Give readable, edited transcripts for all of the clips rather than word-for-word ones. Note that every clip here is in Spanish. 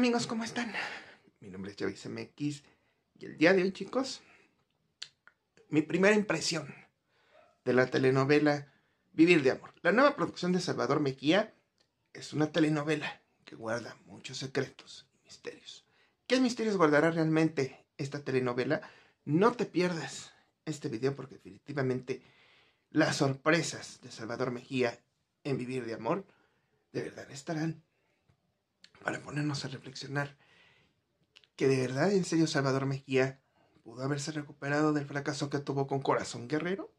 amigos, ¿cómo están? Mi nombre es Chavix MX y el día de hoy, chicos, mi primera impresión de la telenovela Vivir de Amor. La nueva producción de Salvador Mejía es una telenovela que guarda muchos secretos y misterios. ¿Qué misterios guardará realmente esta telenovela? No te pierdas este video porque definitivamente las sorpresas de Salvador Mejía en Vivir de Amor de verdad estarán para ponernos a reflexionar que de verdad, en serio, Salvador Mejía pudo haberse recuperado del fracaso que tuvo con Corazón Guerrero.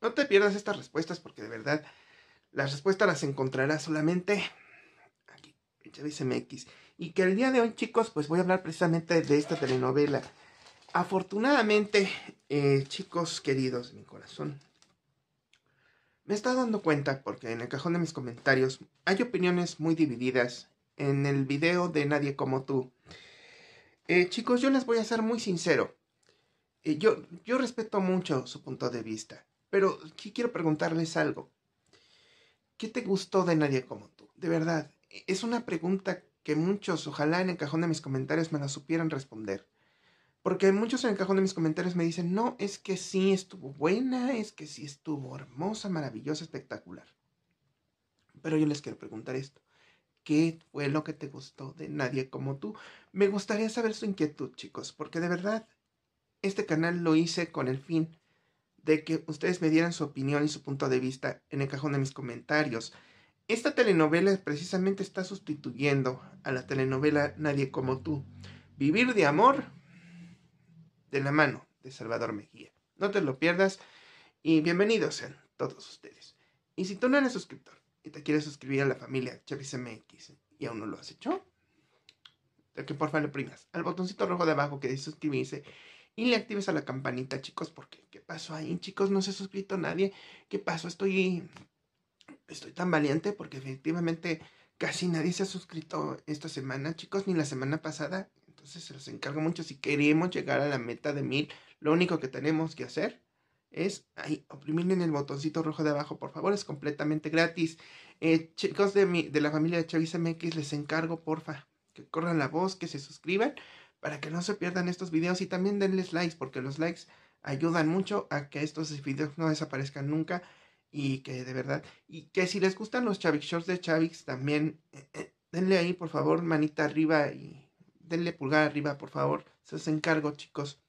No te pierdas estas respuestas porque de verdad las respuestas las encontrarás solamente aquí en Chavix MX. Y que el día de hoy, chicos, pues voy a hablar precisamente de esta telenovela. Afortunadamente, chicos queridos de mi corazón, me está dando cuenta porque en el cajón de mis comentarios hay opiniones muy divididas en el video de Nadie Como Tú. Chicos, yo les voy a ser muy sincero. Yo respeto mucho su punto de vista, pero quiero preguntarles algo. ¿Qué te gustó de Nadie Como Tú? De verdad, es una pregunta que muchos, ojalá en el cajón de mis comentarios me la supieran responder. Porque muchos en el cajón de mis comentarios me dicen, no, es que sí estuvo buena, es que sí estuvo hermosa, maravillosa, espectacular. Pero yo les quiero preguntar esto. ¿Qué fue lo que te gustó de Nadie Como Tú? Me gustaría saber su inquietud, chicos, porque de verdad, este canal lo hice con el fin de que ustedes me dieran su opinión y su punto de vista en el cajón de mis comentarios. Esta telenovela precisamente está sustituyendo a la telenovela Nadie Como Tú. Vivir de Amor, de la mano de Salvador Mejía. No te lo pierdas y bienvenidos sean todos ustedes. Y si tú no eres suscriptor y te quieres suscribir a la familia Chavix MX y aún no lo has hecho, que porfa le primas al botoncito rojo de abajo que dice suscribirse y le actives a la campanita, chicos, porque ¿qué pasó ahí, chicos? No se ha suscrito nadie. ¿Qué pasó? Estoy tan valiente porque efectivamente casi nadie se ha suscrito esta semana, chicos, ni la semana pasada. Entonces se los encargo mucho. Si queremos llegar a la meta de 1000, lo único que tenemos que hacer es ahí, oprimir en el botoncito rojo de abajo, por favor, es completamente gratis. Chicos de la familia de Chavix MX, les encargo, porfa, que corran la voz, que se suscriban, para que no se pierdan estos videos y también denles likes, porque los likes ayudan mucho a que estos videos no desaparezcan nunca y que de verdad, y que si les gustan los Chavix Shorts de Chavix, también denle ahí, por favor, manita arriba y denle pulgar arriba, por favor. Se los encargo, chicos.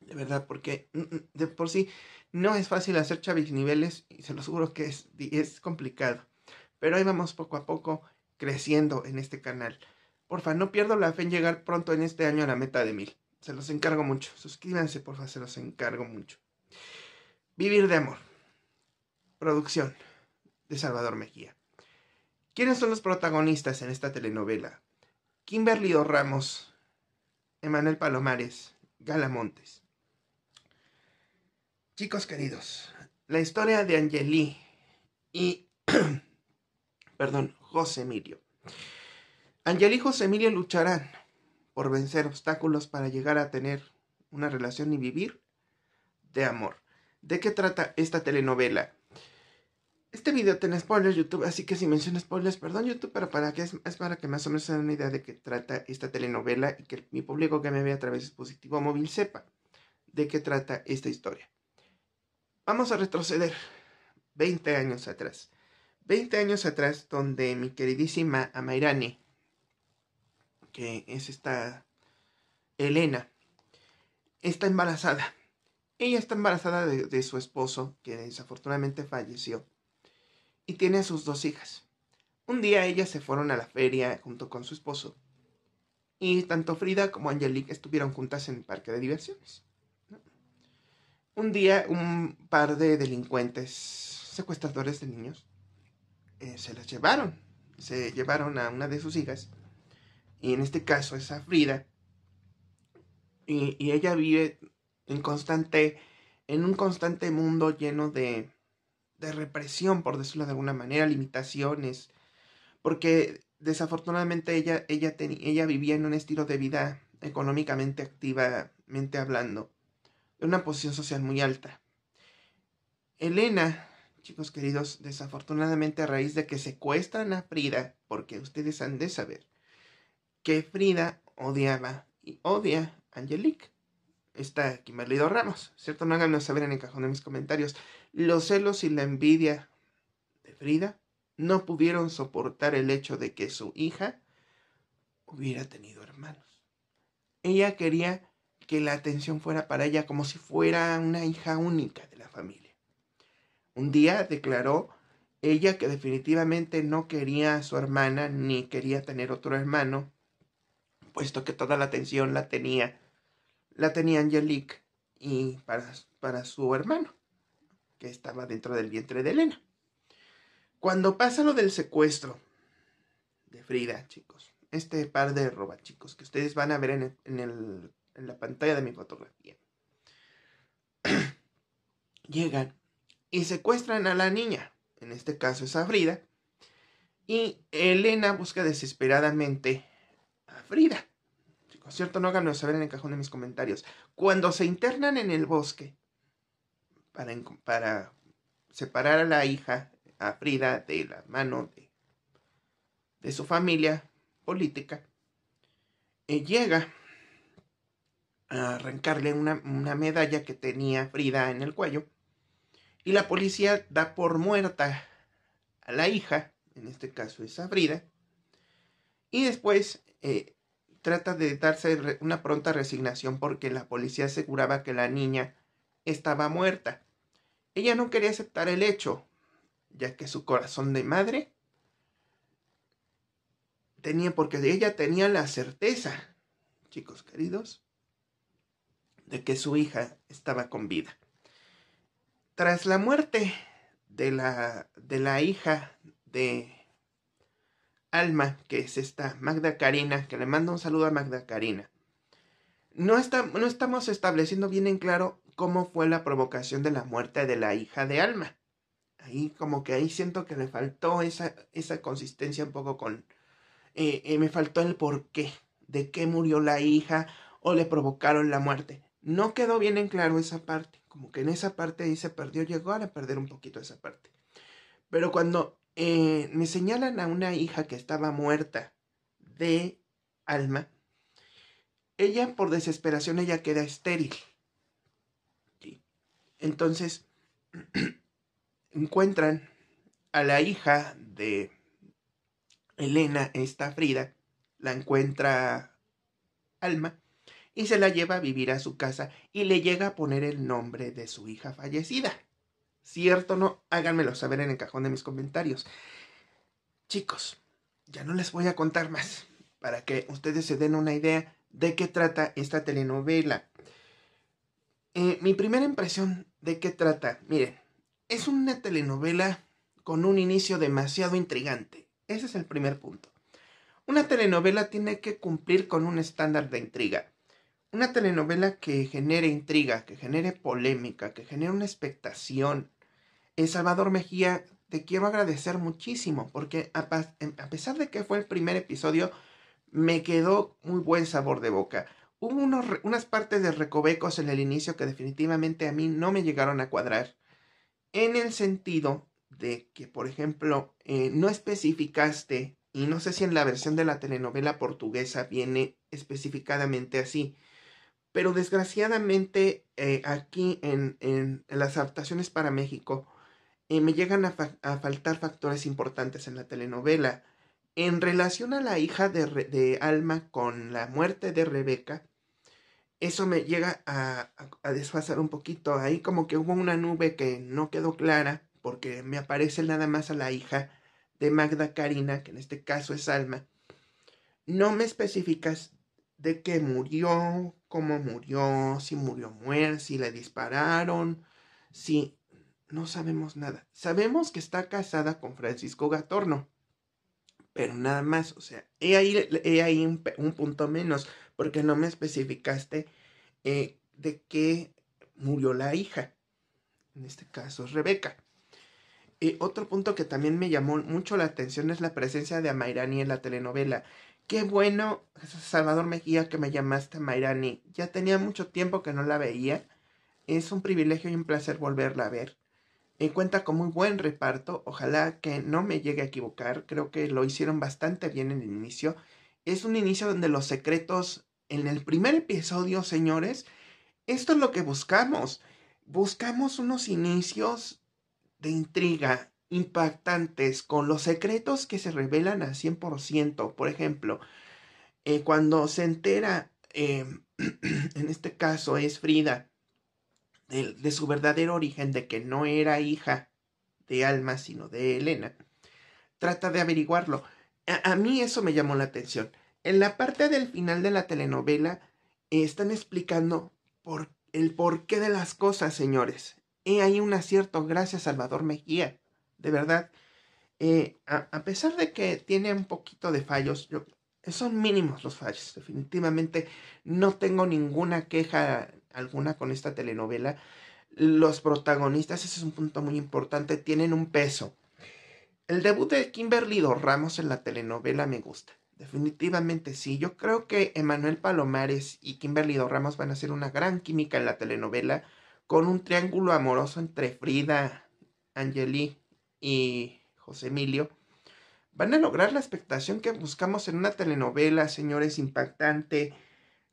De verdad, porque de por sí no es fácil hacer Chavix niveles. Y se los juro que es complicado. Pero ahí vamos poco a poco creciendo en este canal. Porfa, no pierdo la fe en llegar pronto en este año a la meta de 1000. Se los encargo mucho. Suscríbanse, porfa, se los encargo mucho. Vivir de Amor. Producción de Salvador Mejía. ¿Quiénes son los protagonistas en esta telenovela? Kimberly Dos Ramos, Emmanuel Palomares, Gala Montes. Chicos queridos, la historia de Angelí y perdón, José Emilio. Angelí y José Emilio lucharán por vencer obstáculos para llegar a tener una relación y vivir de amor. ¿De qué trata esta telenovela? Este video tiene spoilers, YouTube, así que si menciono spoilers, perdón, YouTube, pero es para que más o menos se den una idea de qué trata esta telenovela y que mi público que me ve a través de dispositivo móvil sepa de qué trata esta historia. Vamos a retroceder 20 años atrás. 20 años atrás, donde mi queridísima Amairani, que es esta Elena, está embarazada. Ella está embarazada de su esposo, que desafortunadamente falleció. Y tiene a sus dos hijas. Un día ellas se fueron a la feria junto con su esposo. Y tanto Frida como Angelique estuvieron juntas en el parque de diversiones. ¿No? Un día un par de delincuentes, secuestradores de niños, se las llevaron. Se llevaron a una de sus hijas. Y en este caso es a Frida. Y ella vive en un constante mundo lleno de represión, por decirlo de alguna manera, limitaciones, porque desafortunadamente ella vivía en un estilo de vida económicamente, activamente hablando, de una posición social muy alta. Elena, chicos queridos, desafortunadamente a raíz de que secuestran a Frida, porque ustedes han de saber que Frida odiaba y odia a Angelique. Está Kimberly Dos Ramos, ¿cierto? No háganlo saber en el cajón de mis comentarios. Los celos y la envidia de Frida no pudieron soportar el hecho de que su hija hubiera tenido hermanos. Ella quería que la atención fuera para ella como si fuera una hija única de la familia. Un día declaró ella que definitivamente no quería a su hermana ni quería tener otro hermano, puesto que toda la atención la tenía Angelique y para su hermano, que estaba dentro del vientre de Elena. Cuando pasa lo del secuestro de Frida, chicos, este par de robachicos que ustedes van a ver en la pantalla de mi fotografía, llegan y secuestran a la niña, en este caso es a Frida, y Elena busca desesperadamente a Frida. Chicos, ¿cierto? No háganlo saber en el cajón de mis comentarios. Cuando se internan en el bosque para separar a la hija, a Frida, de la mano de su familia política, llega a arrancarle una medalla que tenía Frida en el cuello, y la policía da por muerta a la hija, en este caso es a Frida, y después trata de darse una pronta resignación porque la policía aseguraba que la niña estaba muerta. Ella no quería aceptar el hecho, ya que su corazón de madre tenía, porque ella tenía la certeza, chicos queridos, de que su hija estaba con vida. Tras la muerte de la hija de Alma, que es esta Magda Karina, que le mando un saludo a Magda Karina, no estamos estableciendo bien en claro cómo fue la provocación de la muerte de la hija de Alma. Ahí siento que me faltó esa consistencia un poco con... me faltó el porqué, de qué murió la hija o le provocaron la muerte. No quedó bien en claro esa parte, como que en esa parte ahí se perdió, llegó a perder un poquito esa parte. Pero cuando me señalan a una hija que estaba muerta de Alma, ella por desesperación, ella queda estéril. Sí. Entonces encuentran a la hija de Elena, esta Frida, la encuentra Alma, y se la lleva a vivir a su casa y le llega a poner el nombre de su hija fallecida. ¿Cierto o no? Háganmelo saber en el cajón de mis comentarios. Chicos, ya no les voy a contar más para que ustedes se den una idea de qué trata esta telenovela. Mi primera impresión de qué trata, miren, es una telenovela con un inicio demasiado intrigante. Ese es el primer punto. Una telenovela tiene que cumplir con un estándar de intriga. Una telenovela que genere intriga, que genere polémica, que genere una expectación. Salvador Mejía, te quiero agradecer muchísimo, porque a pesar de que fue el primer episodio, me quedó muy buen sabor de boca. Hubo unas partes de recovecos en el inicio que definitivamente a mí no me llegaron a cuadrar. En el sentido de que, por ejemplo, no especificaste, y no sé si en la versión de la telenovela portuguesa viene especificadamente así, pero desgraciadamente aquí en las adaptaciones para México me llegan a faltar factores importantes en la telenovela. En relación a la hija de Alma con la muerte de Rebeca, eso me llega a desfasar un poquito. Ahí como que hubo una nube que no quedó clara, porque me aparece nada más a la hija de Magda Karina, que en este caso es Alma. No me especificas de qué murió, cómo murió, si murió muerta, si le dispararon, si... No sabemos nada. Sabemos que está casada con Francisco Gattorno, pero nada más. O sea, he ahí un punto menos, porque no me especificaste de qué murió la hija. En este caso es Rebeca. Otro punto que también me llamó mucho la atención es la presencia de Amairani en la telenovela. Qué bueno, Salvador Mejía, que me llamaste Amairani. Ya tenía mucho tiempo que no la veía. Es un privilegio y un placer volverla a ver. Cuenta con muy buen reparto. Ojalá que no me llegue a equivocar. Creo que lo hicieron bastante bien en el inicio. es un inicio de los secretos. En el primer episodio, señores, esto es lo que buscamos. Buscamos unos inicios de intriga impactantes con los secretos que se revelan al 100%. Por ejemplo, cuando se entera, en este caso es Frida, de su verdadero origen, de que no era hija de Alma, sino de Elena. Trata de averiguarlo. A mí eso me llamó la atención. En la parte del final de la telenovela están explicando el porqué de las cosas, señores. He ahí un acierto, gracias Salvador Mejía. De verdad, a pesar de que tiene un poquito de fallos, son mínimos los fallos. Definitivamente no tengo ninguna queja alguna con esta telenovela. Los protagonistas, ese es un punto muy importante, tienen un peso. El debut de Kimberly Dos Ramos en la telenovela me gusta. Definitivamente sí, yo creo que Emmanuel Palomares y Kimberly Dos Ramos van a hacer una gran química en la telenovela, con un triángulo amoroso entre Frida, Angeli y José Emilio. Van a lograr la expectación que buscamos en una telenovela, señores, impactante,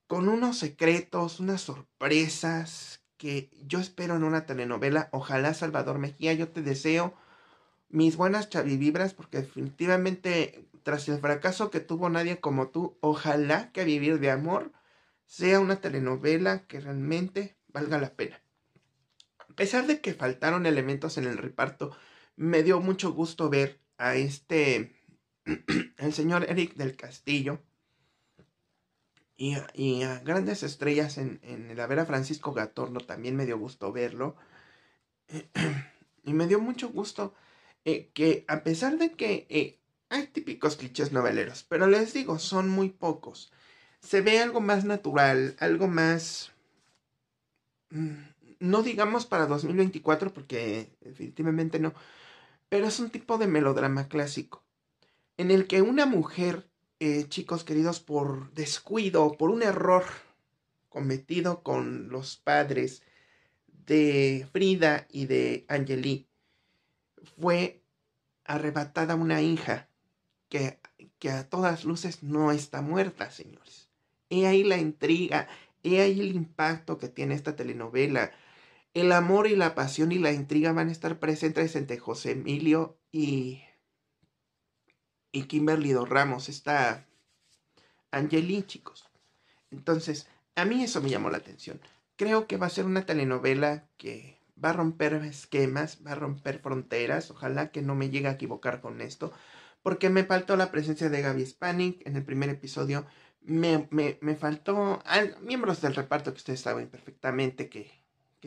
con unos secretos, unas sorpresas que yo espero en una telenovela. Ojalá, Salvador Mejía, yo te deseo mis buenas chavivibras, porque definitivamente, tras el fracaso que tuvo Nadie Como Tú, ojalá que Vivir de Amor sea una telenovela que realmente valga la pena. A pesar de que faltaron elementos en el reparto, me dio mucho gusto ver a el señor Eric del Castillo y a grandes estrellas en la vera. Francisco Gattorno también me dio gusto verlo. Y me dio mucho gusto que, a pesar de que hay típicos clichés noveleros, pero les digo, son muy pocos. Se ve algo más natural, algo más, no digamos para 2024, porque definitivamente no, pero es un tipo de melodrama clásico, en el que una mujer, chicos queridos, por descuido, por un error cometido con los padres de Frida y de Angeli, fue arrebatada una hija que a todas luces no está muerta, señores. He ahí la intriga, he ahí el impacto que tiene esta telenovela. El amor y la pasión y la intriga van a estar presentes entre José Emilio y Kimberly Dos Ramos, esta Angeli, chicos. Entonces, a mí eso me llamó la atención. Creo que va a ser una telenovela que va a romper esquemas, va a romper fronteras. Ojalá que no me llegue a equivocar con esto, porque me faltó la presencia de Gaby Spanic en el primer episodio. Me faltó miembros del reparto que ustedes saben perfectamente que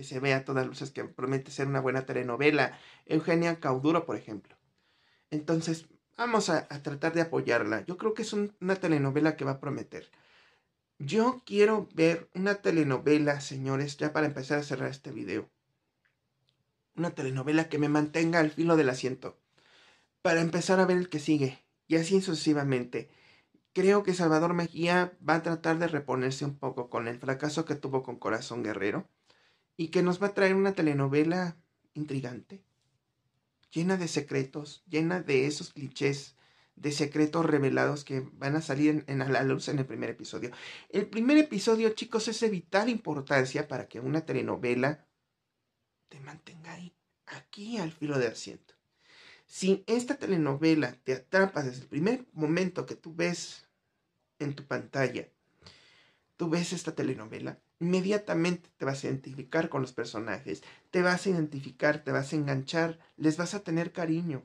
se ve a todas luces que promete ser una buena telenovela. Eugenia Cauduro, por ejemplo. Entonces, vamos a tratar de apoyarla. Yo creo que es una telenovela que va a prometer. Yo quiero ver una telenovela, señores, ya para empezar a cerrar este video. Una telenovela que me mantenga al filo del asiento, para empezar a ver el que sigue, y así sucesivamente. Creo que Salvador Mejía va a tratar de reponerse un poco con el fracaso que tuvo con Corazón Guerrero, y que nos va a traer una telenovela intrigante, llena de secretos, llena de esos clichés de secretos revelados que van a salir a la luz en el primer episodio. El primer episodio, chicos, es de vital importancia para que una telenovela te mantenga ahí, aquí al filo del asiento. Si esta telenovela te atrapa desde el primer momento que tú ves en tu pantalla, tú ves esta telenovela, inmediatamente te vas a identificar con los personajes, te vas a identificar, te vas a enganchar, les vas a tener cariño.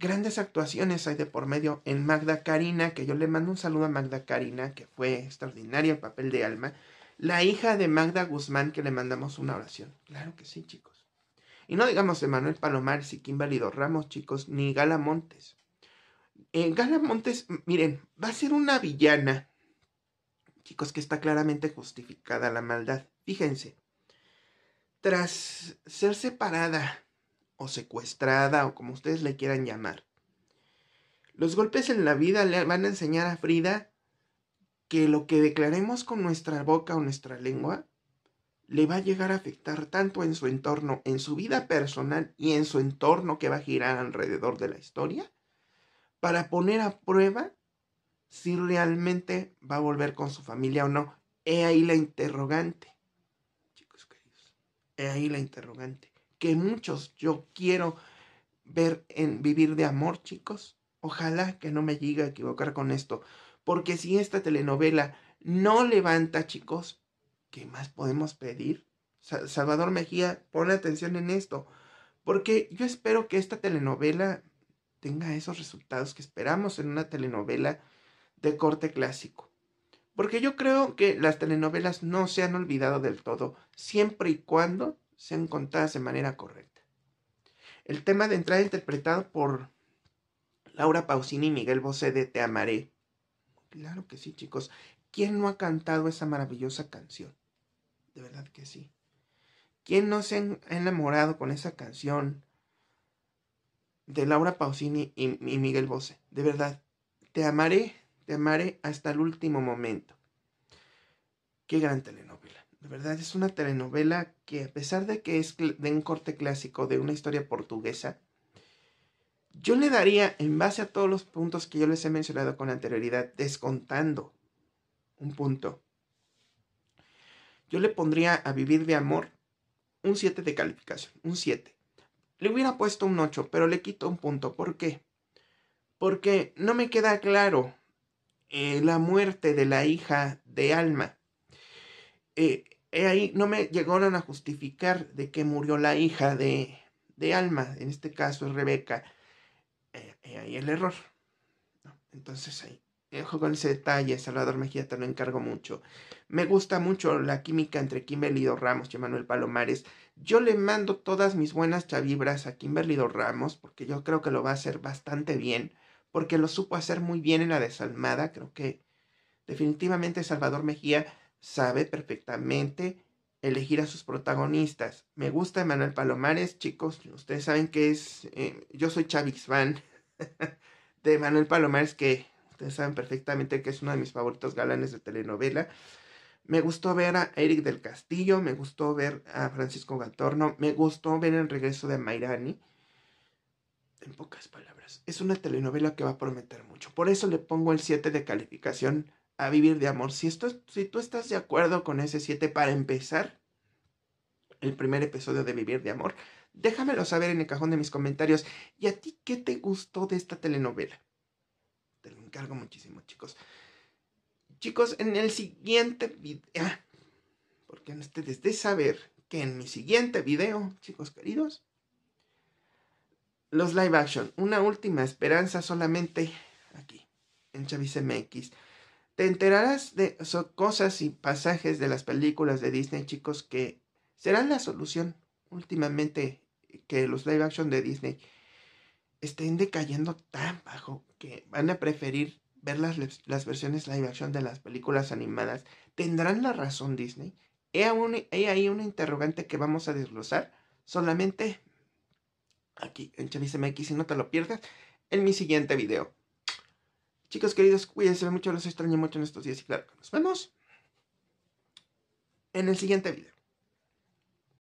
Grandes actuaciones hay de por medio en Magda Karina, que yo le mando un saludo a Magda Karina, que fue extraordinario el papel de Alma. La hija de Magda Guzmán, que le mandamos una oración. Claro que sí, chicos. Y no digamos Emmanuel Palomares y Kimberly Dos Ramos, chicos, ni Gala Montes. Gala Montes, miren, va a ser una villana, chicos, que está claramente justificada la maldad. Fíjense, tras ser separada o secuestrada o como ustedes le quieran llamar, los golpes en la vida le van a enseñar a Frida que lo que declaremos con nuestra boca o nuestra lengua le va a llegar a afectar tanto en su entorno, en su vida personal y en su entorno que va a girar alrededor de la historia, para poner a prueba si realmente va a volver con su familia o no. He ahí la interrogante, chicos queridos. He ahí la interrogante que muchos yo quiero ver en Vivir de Amor, chicos. Ojalá que no me llegue a equivocar con esto, porque si esta telenovela no levanta, chicos, ¿qué más podemos pedir? Salvador Mejía, pon atención en esto, porque yo espero que esta telenovela tenga esos resultados que esperamos en una telenovela de corte clásico. Porque yo creo que las telenovelas no se han olvidado del todo, siempre y cuando sean contadas de manera correcta. El tema de entrada interpretado por Laura Pausini y Miguel Bosé de Te Amaré. Claro que sí, chicos. ¿Quién no ha cantado esa maravillosa canción? De verdad que sí. ¿Quién no se ha enamorado con esa canción de Laura Pausini y Miguel Bosé? De verdad, te amaré hasta el último momento. Qué gran telenovela. De verdad, es una telenovela que, a pesar de que es de un corte clásico, de una historia portuguesa, yo le daría, en base a todos los puntos que yo les he mencionado con anterioridad, descontando un punto, yo le pondría a Vivir de Amor un 7 de calificación, un 7. Le hubiera puesto un 8, pero le quito un punto. ¿Por qué? Porque no me queda claro la muerte de la hija de Alma. Ahí no me llegaron a justificar de que murió la hija de Alma. En este caso es Rebeca. Ahí el error. ¿No? Entonces ahí. Ojo con ese detalle, Salvador Mejía, te lo encargo mucho. Me gusta mucho la química entre Kimberly Dos Ramos y Emmanuel Palomares. Yo le mando todas mis buenas chavibras a Kimberly Dos Ramos, porque yo creo que lo va a hacer bastante bien, porque lo supo hacer muy bien en La Desalmada. Creo que definitivamente Salvador Mejía sabe perfectamente elegir a sus protagonistas. Me gusta Emmanuel Palomares, chicos. Ustedes saben que es... yo soy Chavix fan de Emmanuel Palomares, que... ustedes saben perfectamente que es uno de mis favoritos galanes de telenovela. Me gustó ver a Eric del Castillo. Me gustó ver a Francisco Gattorno. Me gustó ver el regreso de Amairani. En pocas palabras, es una telenovela que va a prometer mucho. Por eso le pongo el 7 de calificación a Vivir de Amor. Si tú estás de acuerdo con ese 7 para empezar el primer episodio de Vivir de Amor, déjamelo saber en el cajón de mis comentarios. ¿Y a ti qué te gustó de esta telenovela? Te lo encargo muchísimo, chicos. Chicos, en el siguiente video... porque ustedes de saber que en mi siguiente video, chicos queridos, los live action, una última esperanza solamente aquí, en Chavix MX. Te enterarás de cosas y pasajes de las películas de Disney, chicos, que serán la solución últimamente, que los live action de Disney estén decayendo tan bajo que van a preferir ver las versiones live action de las películas animadas. ¿Tendrán la razón Disney? He ahí una interrogante que vamos a desglosar solamente aquí en Chavix MX. Si no te lo pierdas en mi siguiente video. Chicos queridos, cuídense mucho, los extraño mucho en estos días y claro que nos vemos en el siguiente video.